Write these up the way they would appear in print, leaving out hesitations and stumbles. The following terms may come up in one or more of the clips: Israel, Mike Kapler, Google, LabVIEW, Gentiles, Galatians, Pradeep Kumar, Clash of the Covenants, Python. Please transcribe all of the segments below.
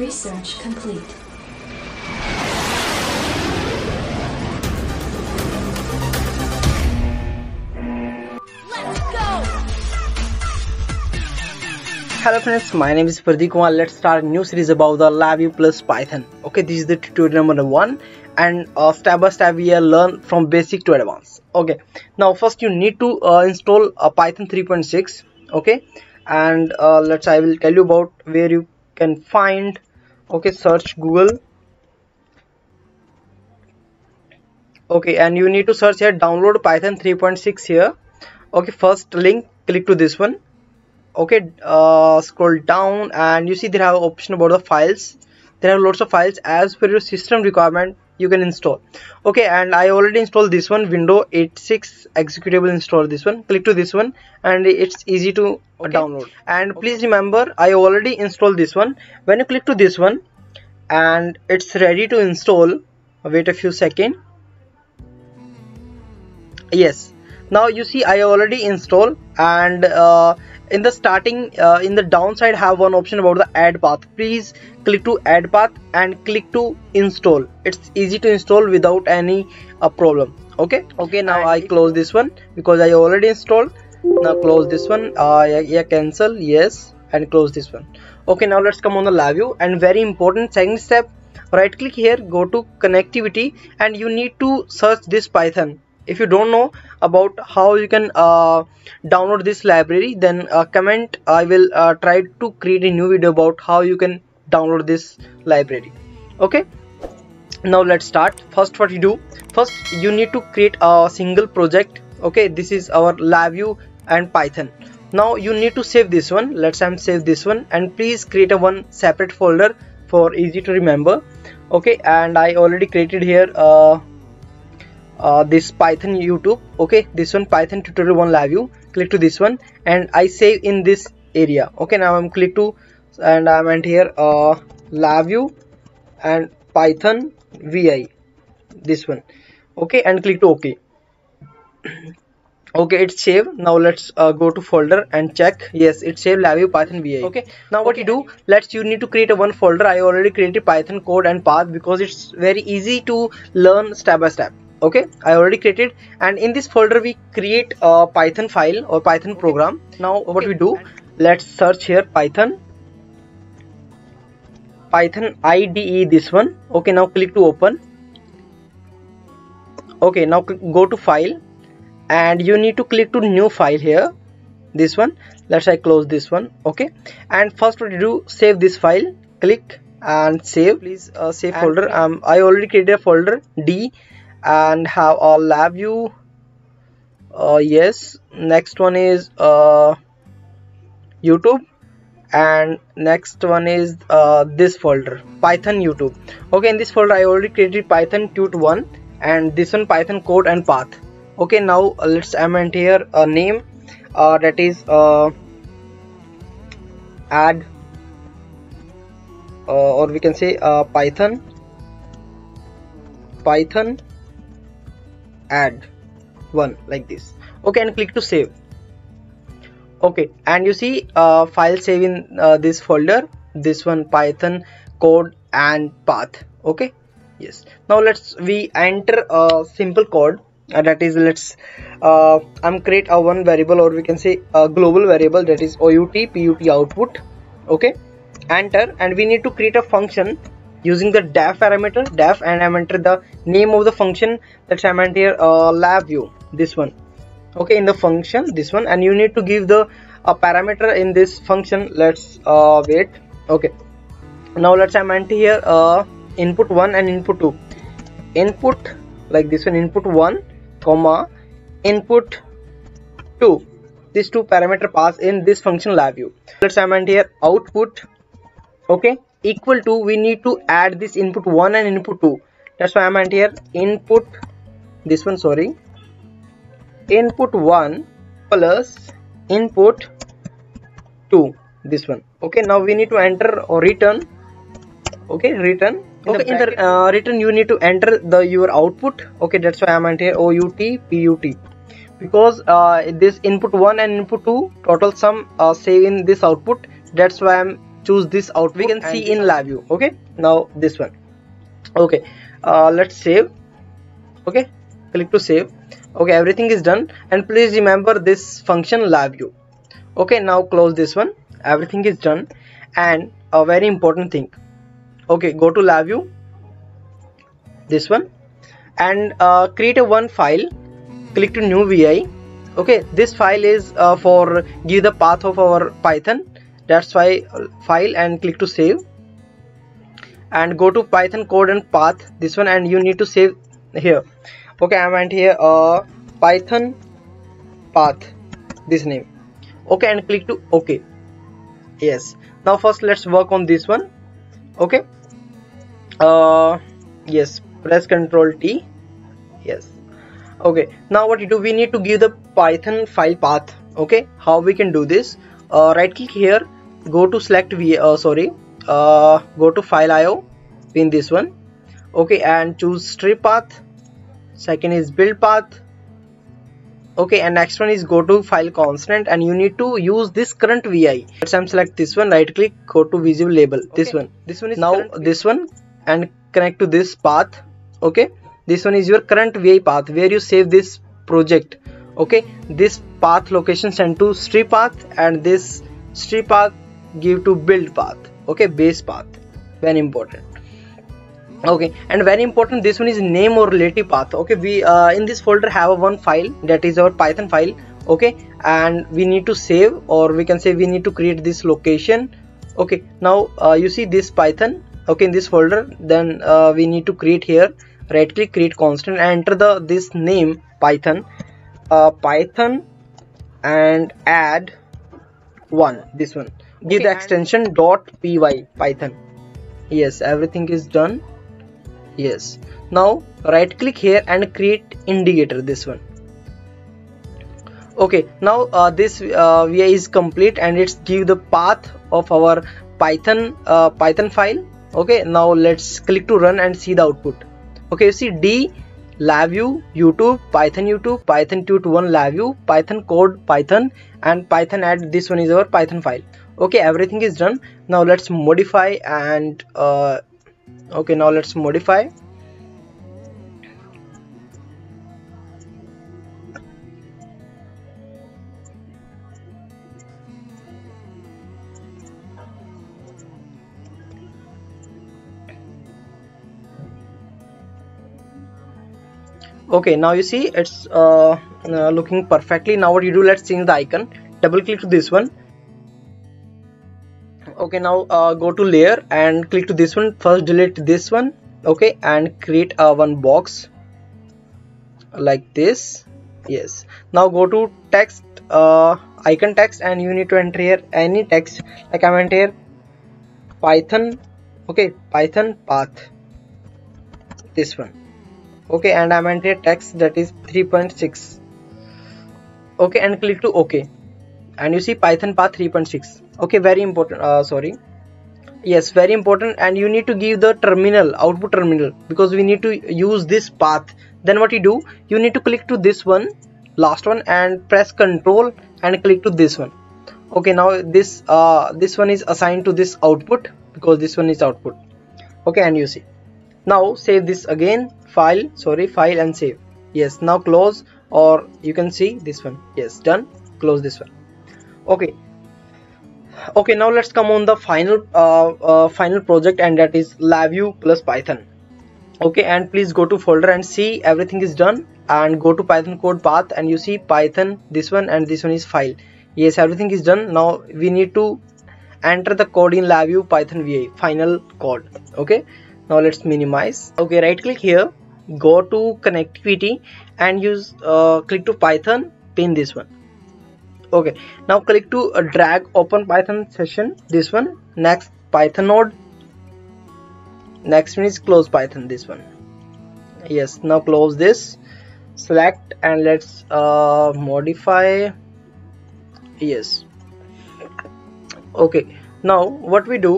Research complete. Hello friends, my name is Pradeep Kumar. Let's start a new series about the LabVIEW plus Python. Okay, this is the tutorial number 1 and step by step we will learn from basic to advanced. Okay, now first you need to install Python 3.6. okay, and I will tell you about where you can find. Okay, search Google. Okay, and you need to search here download Python 3.6 here. Okay, first link, click to this one. Okay, scroll down and you see they have an option about the files. There are lots of files as per your system requirement you can install. Okay, and I already installed this one, Windows 86 executable, install this one, click to this one and it's easy to download. And please remember, I already installed this one. When you click to this one and it's ready to install, wait a few seconds. Yes, now you see I already installed. And in the starting, in the downside have one option about the add path. Please click to add path and click to install. It's easy to install without any problem. Okay, now I close this one because I already installed. Now close this one, cancel, yes, and close this one. Okay, now let's come on the LabVIEW, and very important second step, right click here, go to connectivity, and you need to search this Python. If you don't know about how you can download this library, then comment. I will try to create a new video about how you can download this library. Okay, now let's start. First what you do, first you need to create a single project. Okay, this is our LabVIEW and Python. Now you need to save this one. Let's save this one, and please create a one separate folder for easy to remember. Okay, and I already created here this Python YouTube. Okay, this one Python tutorial 1 LabVIEW, click to this one and I save in this area. Okay, now I'm click to and I'm at here LabVIEW and Python VI, this one. Okay, and click to OK. Okay, it's saved. Now let's go to folder and check. Yes, it's saved, LabVIEW Python VI. Okay, now what you do, you need to create a one folder. I already created Python code and path because it's very easy to learn step by step. Okay, I already created, and in this folder we create a Python file or Python program. Now what we do, let's search here Python IDE, this one. Okay, now click to open. Okay, now go to file and you need to click to new file here, this one. I close this one. Okay, and first what you do, save this file, click and save. Please save folder. I already created a folder D and have a LabVIEW. Yes, next one is YouTube, and next one is this folder Python YouTube. Okay, in this folder I already created Python tut 1 and this one Python code and path. Okay, now let's amend here a name that is add or we can say Python add 1, like this. Okay, and click to save. Okay, and you see file save in this folder, this one Python code and path. Okay, yes, now we enter a simple code that is I'm create a one variable, or we can say a global variable, that is put output. Okay, enter, and we need to create a function using the def parameter, def, and I'm entered the name of the function. I'm entered here LabVIEW, this one. Okay, in the function, this one, and you need to give the parameter in this function. Wait. Okay, now I'm entered here input 1 and input 2, input like this one, input 1 comma input 2, these two parameter pass in this function LabVIEW. I'm entered here output. Okay, equal to, we need to add this input 1 and input 2. That's why I'm at here input, this one, sorry, input 1 plus input 2, this one. Okay, now we need to enter or return. Okay, return. Okay, in the return you need to enter the your output. Okay, that's why I'm at here put, because this input 1 and input 2 total sum save in this output. That's why I'm choose this output. We can see in LabVIEW. Okay, now this one. Okay, let's save. Okay, click to save. Okay, everything is done, and please remember this function LabVIEW. Okay, now close this one. Everything is done, and a very important thing. Okay, go to LabVIEW, this one, and create a one file. Click to new VI. Okay, this file is for give the path of our Python. That's why file, and click to save. And go to Python code and path, this one, and you need to save here. Okay, I went here Python path, this name. Okay, and click to OK. Yes, now first let's work on this one. Okay, yes, press Ctrl T. Yes. Okay, now what you do, we need to give the Python file path. Okay, how we can do this? Right click here, go to select VI, go to file IO, pin this one. Okay, and choose strip path, second is build path. Okay, and next one is go to file constant, and you need to use this current VI. Let's select this one, right click, go to visible label. Okay, this one is now this one, and connect to this path. Okay, this one is your current VI path where you save this project. Okay, this path location send to strip path, and this strip path give to build path. Okay, base path, very important. Okay, and very important, this one is name or relative path. Okay, we in this folder have a one file, that is our Python file. Okay, and we need to save, or we can say we need to create this location. Okay, now you see this Python, okay, in this folder, then we need to create here. Right click, create constant, and enter the this name Python, Python, and add one, this one. Give the extension .py Python. Yes, everything is done. Yes, now right click here and create indicator, this one. Okay, now this VI is complete, and it's give the path of our Python file. Okay, now let's click to run and see the output. Okay, you see D, LabVIEW, YouTube, Python 2-1 LabVIEW, Python code, Python, and Python add, this one is our Python file. Okay, everything is done. Now let's modify, and okay, now let's modify. Okay, now you see it's looking perfectly. Now what you do, let's change the icon, double click to this one. Okay, now go to layer and click to this one. First delete this one. Okay, and create a one box like this. Yes, now go to text, icon text, and you need to enter here any text, like I went here Python. Okay, Python path, this one. Okay, and I'm entering text that is 3.6. okay, and click to OK, and you see Python path 3.6. okay, very important, yes, very important. And you need to give the terminal, output terminal, because we need to use this path. Then what you do, you need to click to this one, last one, and press Control and click to this one. Okay, now this this one is assigned to this output, because this one is output. Okay, and you see, now save this again, file, file, and save. Yes, now close, or you can see this one. Yes, done, close this one. Okay, okay, now let's come on the final final project, and that is LabVIEW plus Python. Okay, and please go to folder and see everything is done, and go to Python code path, and you see Python, this one, and this one is file. Yes, everything is done. Now we need to enter the code in LabVIEW Python VI, final code. Okay, now let's minimize. Okay, right click here, go to connectivity, and use click to Python, pin this one. Okay, now click to drag open Python session, this one, next Python node, next one is close Python, this one. Yes, now close this, select, and let's modify. Yes, okay, now what we do,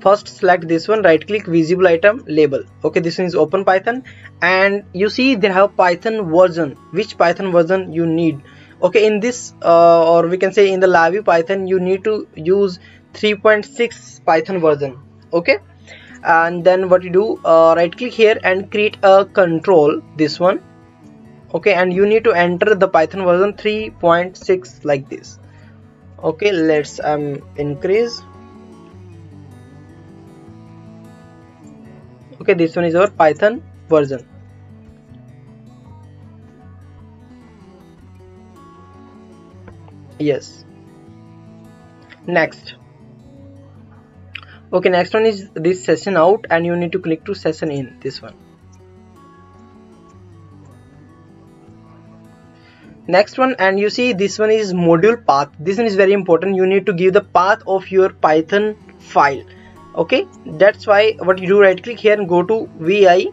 first select this one, right click, visible item, label. Okay, this one is open Python, and you see they have Python version, which Python version you need. Okay, in this or we can say in the LabVIEW Python, you need to use 3.6 Python version. Okay, and then what you do, right click here and create a control, this one. Okay, and you need to enter the Python version 3.6 like this. Okay, let's increase. Okay, this one is our Python version. Yes, next. Okay, next one is this session out, and you need to click to session in, this one. Next one, and you see this one is module path. This one is very important. You need to give the path of your Python file. Okay, that's why what you do, right click here and go to vi,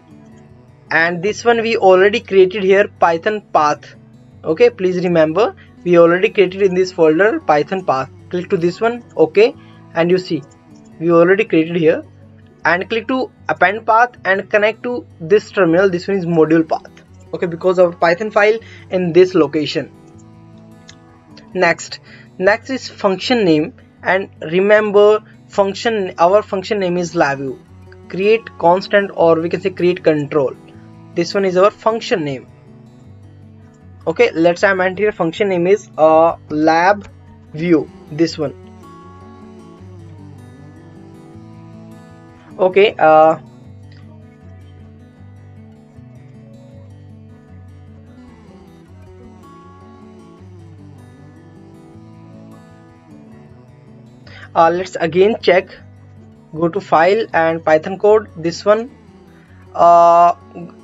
and this one we already created here, Python path. Okay, please remember, we already created in this folder Python path. Click to this one. Okay, and you see we already created here, and click to append path and connect to this terminal. This one is module path. Okay, because of Python file in this location. Next is function name, and remember function, our function name is LabVIEW. Create constant, or we can say create control. This one is our function name. Okay, let's enter here function name is LabVIEW, this one. Okay, let's again check, go to file and Python code, this one.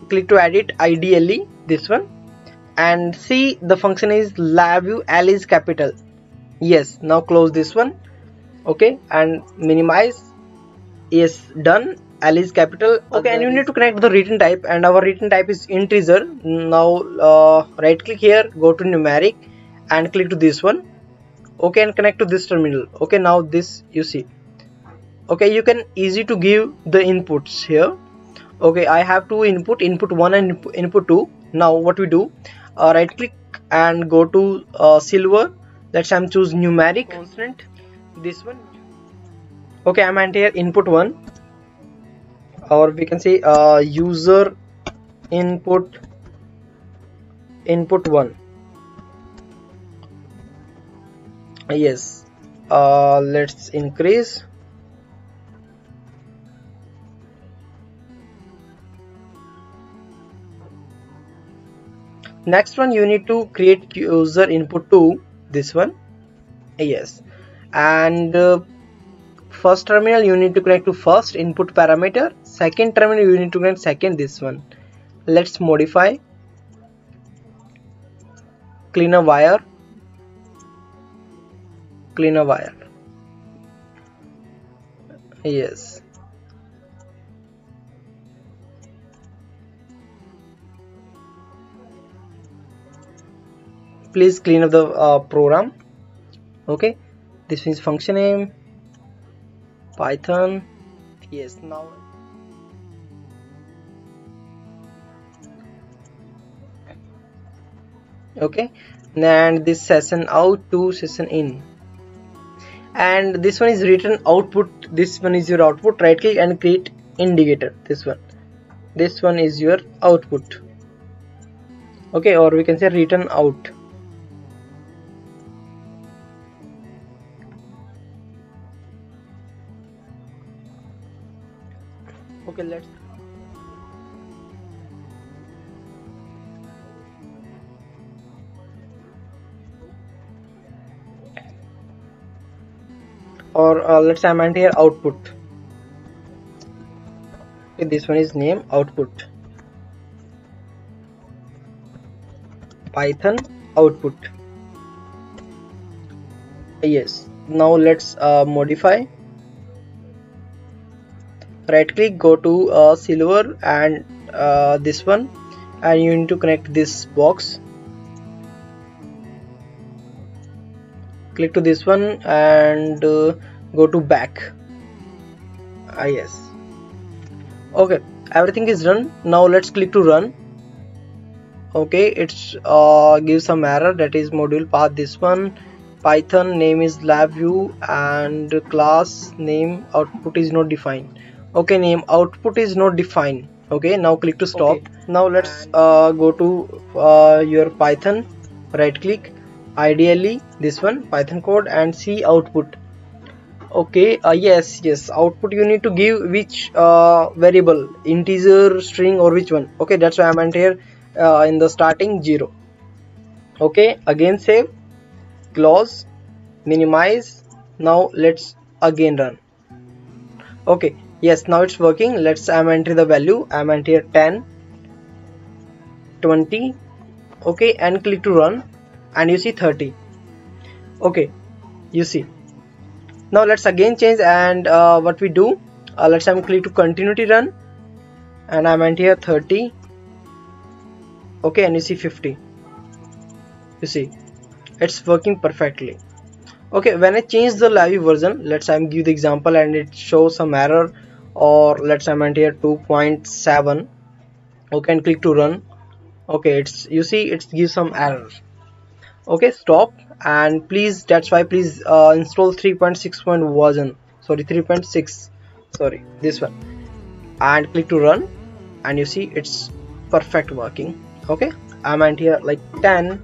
Click to edit, ideally this one, and see the function is LabVIEW, L is capital. Yes, now close this one. Okay, and minimize. Yes, done. L is capital. Okay, and you need to connect the written type, and our written type is integer. Now right click here, go to numeric and click to this one. Okay, and connect to this terminal. Okay, now this you see. Okay, you can easy to give the inputs here. Okay, I have two input 1 and input 2. Now what we do, right click and go to silver. Let's choose numeric constant, this one. Okay, I'm at here input 1, or we can say user input 1. Yes, let's increase. Next one, you need to create user input 2, this one. Yes, and first terminal you need to connect to first input parameter, second terminal you need to connect second, this one. Let's modify, clean a wire. Yes, please clean up the program. Okay, this means function name Python. Yes, now okay, and this session out to session in, and this one is written output. This one is your output. Right click and create indicator, this one. This one is your output. Okay, or we can say written out. Okay, let's or let's amend here output. Okay, this one is name output, Python output. Yes, now let's modify. Right click, go to silver and this one, and you need to connect this box. Click to this one and go to back. Yes, okay, everything is done. Now let's click to run. Okay, it's gives some error, that is module path, this one, Python name is LabVIEW and class name output is not defined. Okay, name output is not defined. Okay, now click to stop. Okay. Now let's go to your Python, right click, ideally this one, Python code, and see output. Okay, yes, output you need to give which variable, integer, string, or which one. Okay, that's why I meant here in the starting 0. Okay, again save, close, minimize. Now let's again run. Okay, yes, now it's working. Let's enter the value. I'm enter 10 20. Okay, and click to run, and you see 30. Okay, you see. Now let's again change, and what we do, let's click to continuity run, and I'm at here 30. Okay, and you see 50. You see, it's working perfectly. Okay, when I change the live version, let's give the example, and it shows some error, or let's I'm at here 2.7. okay, and click to run. Okay, it's, you see, it gives some error. Okay, stop, and please, that's why please install 3.6 version, sorry 3.6, sorry, this one, and click to run, and you see it's perfect working. Okay, I'm at here like 10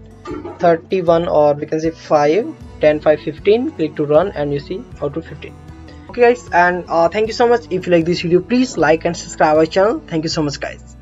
31, or we can say 5 10 5 15. Click to run, and you see how to 15. Okay guys, and thank you so much. If you like this video, please like and subscribe our channel. Thank you so much guys.